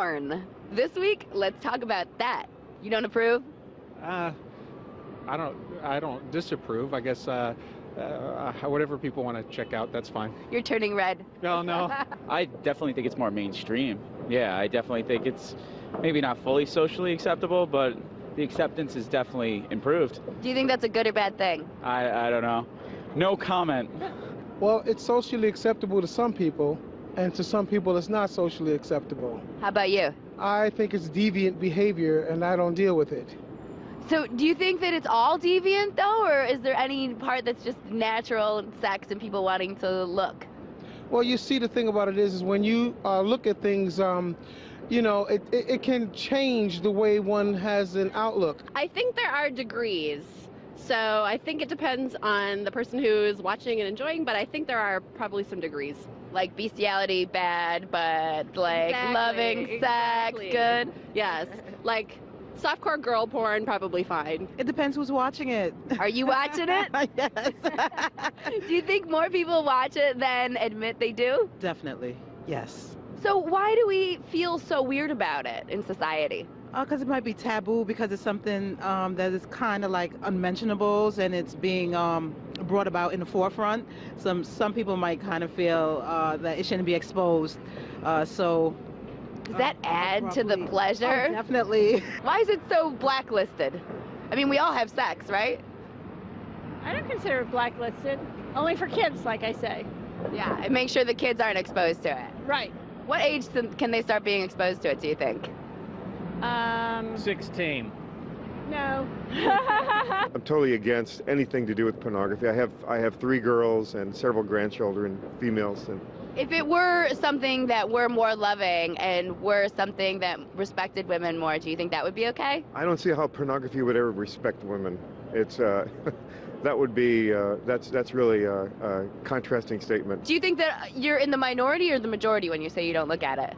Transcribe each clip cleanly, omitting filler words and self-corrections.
porn. This week, let's talk about that. You don't approve? I don't disapprove. I guess whatever people want to check out, that's fine. You're turning red. Oh, no. I definitely think it's more mainstream. Yeah, I definitely think it's maybe not fully socially acceptable, but the acceptance is definitely improved. Do you think that's a good or bad thing? I don't know. No comment. Well, it's socially acceptable to some people, and to some people it's not socially acceptable. How about you? I think it's deviant behavior, and I don't deal with it. So do you think that it's all deviant, though, or is there any part that's just natural sex and people wanting to look? Well, you see, the thing about it is when you look at things, you know, it can change the way one has an outlook. I think there are degrees. So I think it depends on the person who is watching and enjoying, but I think there are probably some degrees. Like bestiality, bad, but like exactly. Loving sex, good. Yes, like softcore girl porn, probably fine. It depends who's watching it. Are you watching it? Yes. Do you think more people watch it than admit they do? Definitely, yes. So why do we feel so weird about it in society? Because it might be taboo, because it's something that is kind of like unmentionables, and it's being brought about in the forefront. Some people might kind of feel that it shouldn't be exposed. Does that add to the pleasure? Oh, definitely. Why is it so blacklisted? I mean, we all have sex, right? I don't consider it blacklisted. Only for kids, like I say. Yeah, and make sure the kids aren't exposed to it. Right. What age can they start being exposed to it, do you think? 16. No. I'm totally against anything to do with pornography. I have 3 girls and several grandchildren, females. And if it were something that were more loving and were something that respected women more, do you think that would be okay? I don't see how pornography would ever respect women. It's that would be that's really a contrasting statement. Do you think that you're in the minority or the majority when you say you don't look at it?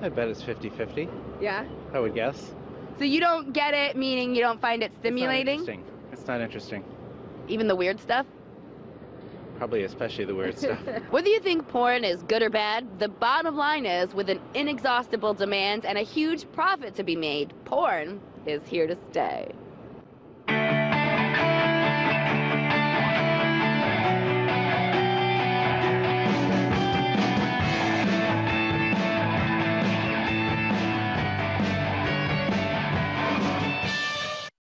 I bet it's 50-50. Yeah? I would guess. So you don't get it, meaning you don't find it stimulating? It's not interesting. Even the weird stuff? Probably especially the weird stuff. Whether you think porn is good or bad, the bottom line is, with an inexhaustible demand and a huge profit to be made, porn is here to stay.